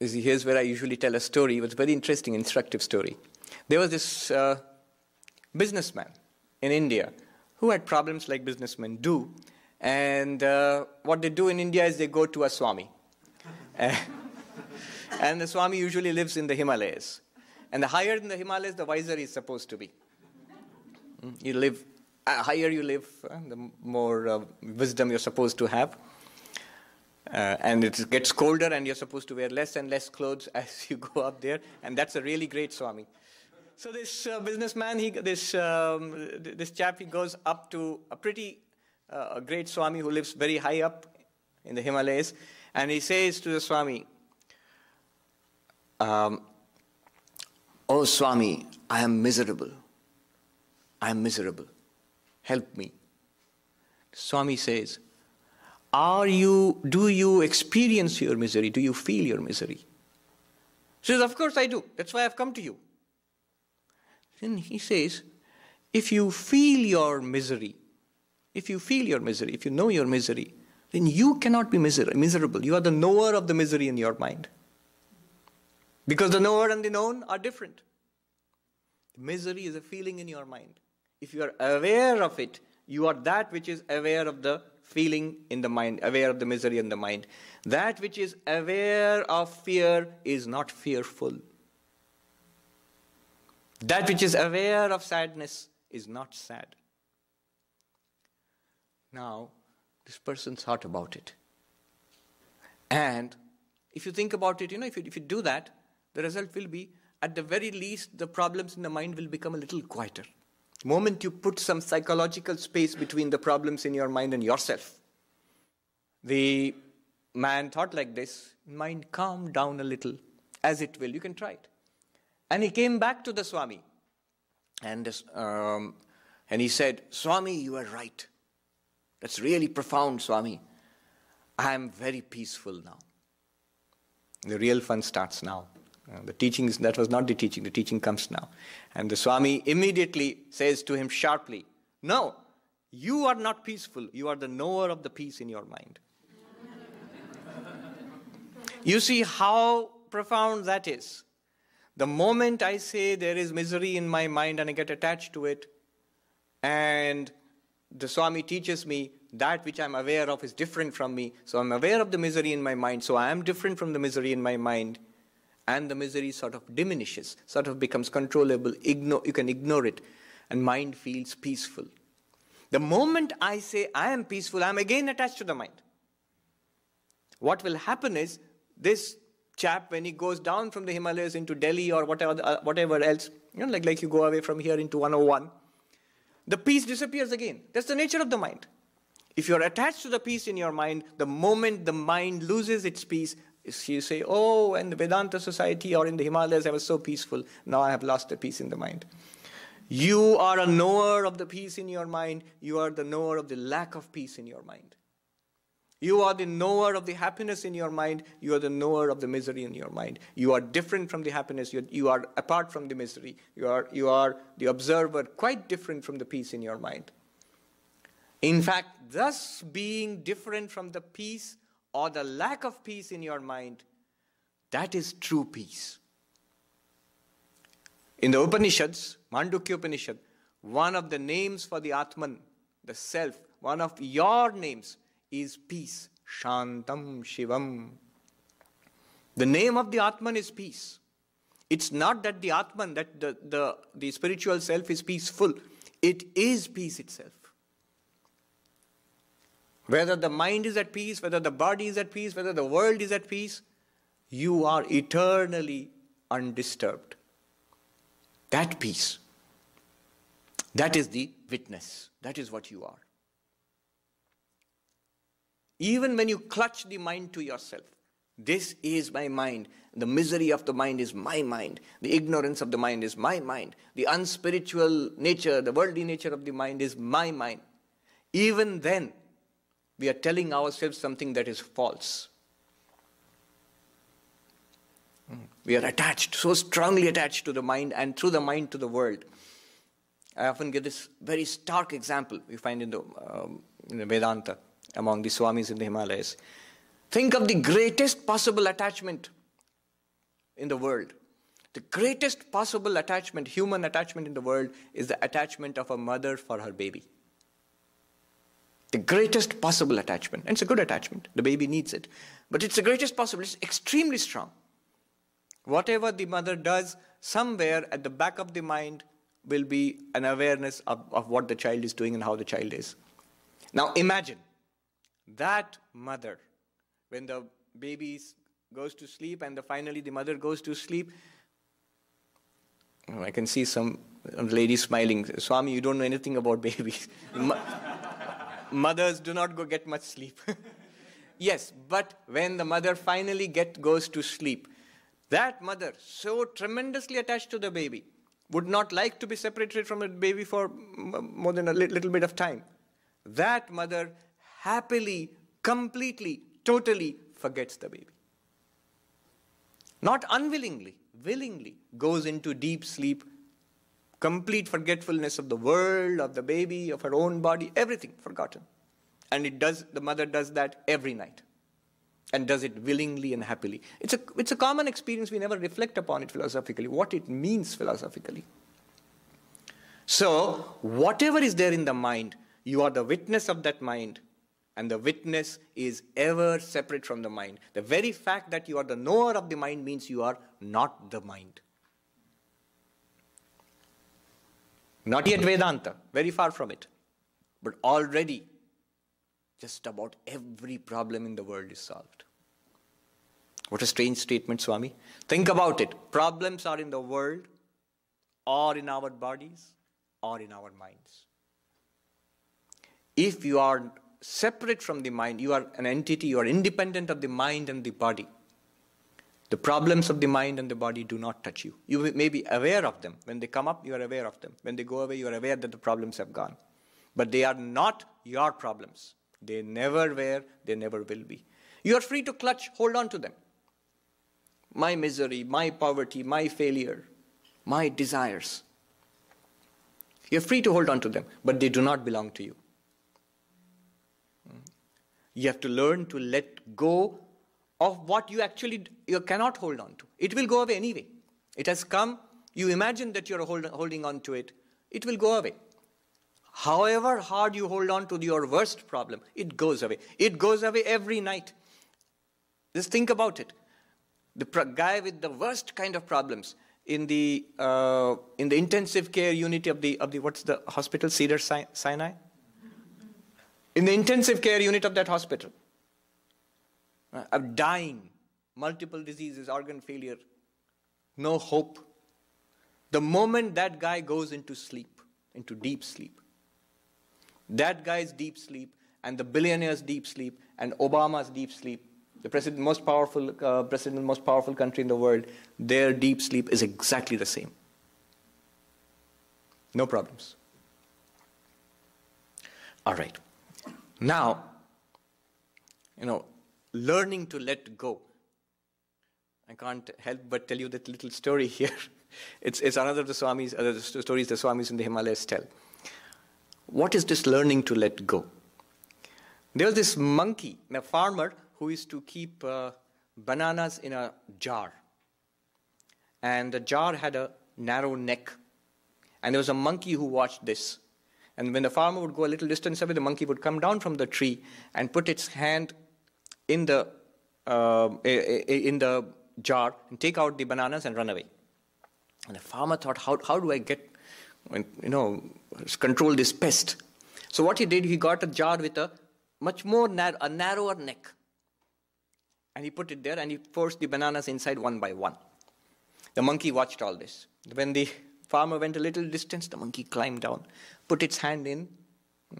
here's where I usually tell a story. It was a very interesting, instructive story. There was this businessman in India who had problems like businessmen do. And what they do in India is they go to a Swami. And the Swami usually lives in the Himalayas. And the higher in the Himalayas, the wiser he's supposed to be. You live, higher you live, the more wisdom you're supposed to have. And it gets colder and you're supposed to wear less and less clothes as you go up there. And that's a really great Swami. So this businessman, this chap, he goes up to a pretty great Swami who lives very high up in the Himalayas. And he says to the Swami, "Oh Swami, I am miserable. I am miserable. Help me." Swami says, do you experience your misery? Do you feel your misery?" He says, "Of course I do. That's why I've come to you." Then he says, "If you feel your misery, if you know your misery, then you cannot be miserable. You are the knower of the misery in your mind. Because the knower and the known are different. Misery is a feeling in your mind. If you are aware of it, you are that which is aware of the feeling in the mind, aware of the misery in the mind. That which is aware of fear is not fearful. That which is aware of sadness is not sad." Now, this person thought about it. And if you think about it, if you do that, the result will be, at the very least, the problems in the mind will become a little quieter. The moment you put some psychological space between the problems in your mind and yourself. The man thought like this, mind calmed down a little, as it will, you can try it. And he came back to the Swami. And he said, "Swami, you are right. That's really profound, Swami. I am very peaceful now." The real fun starts now. The teachings, that was not the teaching comes now. And the Swami immediately says to him sharply, "No, you are not peaceful. You are the knower of the peace in your mind." You see how profound that is. The moment I say there is misery in my mind and I get attached to it, and the Swami teaches me that which I'm aware of is different from me, so I'm aware of the misery in my mind, so I am different from the misery in my mind, and the misery sort of diminishes, sort of becomes controllable, you can ignore it, and mind feels peaceful. The moment I say I am peaceful, I am again attached to the mind. What will happen is, this chap, when he goes down from the Himalayas into Delhi or whatever else, like you go away from here into 101, the peace disappears again. That's the nature of the mind. If you're attached to the peace in your mind, the moment the mind loses its peace, you say, "Oh, in the Vedanta society or in the Himalayas, I was so peaceful. Now I have lost the peace in the mind." You are a knower of the peace in your mind. You are the knower of the lack of peace in your mind. You are the knower of the happiness in your mind. You are the knower of the misery in your mind. You are different from the happiness. You are apart from the misery. You are the observer, quite different from the peace in your mind. In fact, thus being different from the peace or the lack of peace in your mind, that is true peace. In the Upanishads, Mandukya Upanishad, one of the names for the Atman, the Self, one of your names, is peace. Shantam Shivam. The name of the Atman is peace. It's not that the Atman, that the spiritual self is peaceful. It is peace itself. Whether the mind is at peace, whether the body is at peace, whether the world is at peace, you are eternally undisturbed. That peace, that is the witness. That is what you are. Even when you clutch the mind to yourself, this is my mind, the misery of the mind is my mind, the ignorance of the mind is my mind, the unspiritual nature, the worldly nature of the mind is my mind. Even then, we are telling ourselves something that is false. We are attached, so strongly attached to the mind and through the mind to the world. I often give this very stark example we find in the Vedanta, among the Swamis in the Himalayas. Think of the greatest possible attachment in the world. The greatest possible attachment, human attachment in the world, is the attachment of a mother for her baby. The greatest possible attachment. And it's a good attachment. The baby needs it. But it's the greatest possible. It's extremely strong. Whatever the mother does, somewhere at the back of the mind will be an awareness of what the child is doing and how the child is. Now imagine that mother, when the baby goes to sleep and finally the mother goes to sleep. I can see some ladies smiling. Swami, you don't know anything about babies. Mothers do not get much sleep. Yes, but when the mother finally goes to sleep, that mother, so tremendously attached to the baby, would not like to be separated from the baby for more than a little bit of time. That mother happily, completely, totally forgets the baby. Not unwillingly, willingly goes into deep sleep, complete forgetfulness of the world, of the baby, of her own body, everything forgotten. And the mother does that every night. And does it willingly and happily. It's a common experience. We never reflect upon it philosophically, what it means philosophically. So, whatever is there in the mind, you are the witness of that mind. And the witness is ever separate from the mind. The very fact that you are the knower of the mind means you are not the mind. Not yet Vedanta, very far from it. But already, just about every problem in the world is solved. What a strange statement, Swami. Think about it. Problems are in the world, or in our bodies, or in our minds. If you are separate from the mind, you are an entity, you are independent of the mind and the body. The problems of the mind and the body do not touch you. You may be aware of them. When they come up, you are aware of them. When they go away, you are aware that the problems have gone. But they are not your problems. They never were, they never will be. You are free to hold on to them. My misery, my poverty, my failure, my desires. You are free to hold on to them, but they do not belong to you. You have to learn to let go of what you actually cannot hold on to. It will go away anyway. It has come. You imagine that you are holding on to it. It will go away. However hard you hold on to your worst problem, it goes away. It goes away every night. Just think about it. The guy with the worst kind of problems in the intensive care unit of the what's the hospital? Cedar Sinai? In the intensive care unit of that hospital. Of dying, multiple diseases, organ failure, no hope. The moment that guy goes into sleep, into deep sleep, that guy's deep sleep and the billionaire's deep sleep and Obama's deep sleep, the president, most powerful country in the world, their deep sleep is exactly the same. No problems. All right. Now, learning to let go. I can't help but tell you that little story here. It's another of the Swamis, the stories the Swamis in the Himalayas tell. What is this learning to let go? There was this monkey, a farmer, who used to keep bananas in a jar. And the jar had a narrow neck. And there was a monkey who watched this. And when the farmer would go a little distance away, the monkey would come down from the tree and put its hand in the jar and take out the bananas and run away. And the farmer thought, how do I control this pest? So what he did, he got a jar with a much more narrower neck. And he put it there and he forced the bananas inside one by one. The monkey watched all this. When the farmer went a little distance, the monkey climbed down, put its hand in,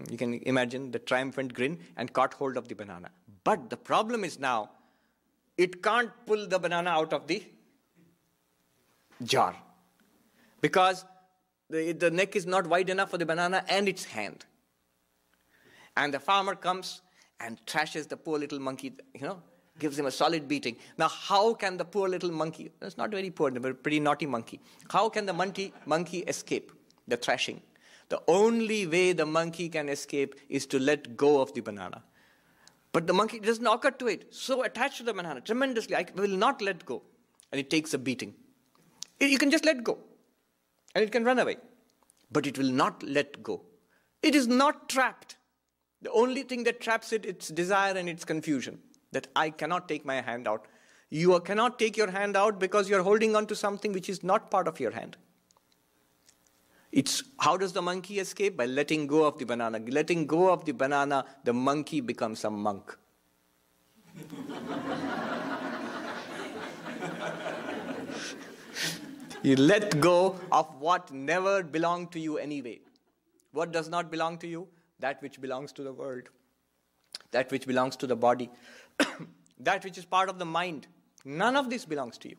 you can imagine the triumphant grin, and caught hold of the banana. But the problem is now, it can't pull the banana out of the jar. Because the neck is not wide enough for the banana and its hand. And the farmer comes and thrashes the poor little monkey, gives him a solid beating. Now, how can the poor little monkey, it's not very poor, but a pretty naughty monkey, how can the monkey escape the thrashing? The only way the monkey can escape is to let go of the banana. But the monkey doesn't occur to it, so attached to the banana, tremendously, I will not let go. and it takes a beating. You can just let go and it can run away, but it will not let go. It is not trapped. The only thing that traps it, its desire and its confusion, that I cannot take my hand out. You cannot take your hand out because you're holding on to something which is not part of your hand. It's how does the monkey escape? By letting go of the banana. Letting go of the banana, the monkey becomes a monk. You let go of what never belonged to you anyway. What does not belong to you? That which belongs to the world. That which belongs to the body. That which is part of the mind. None of this belongs to you.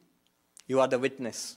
You are the witness.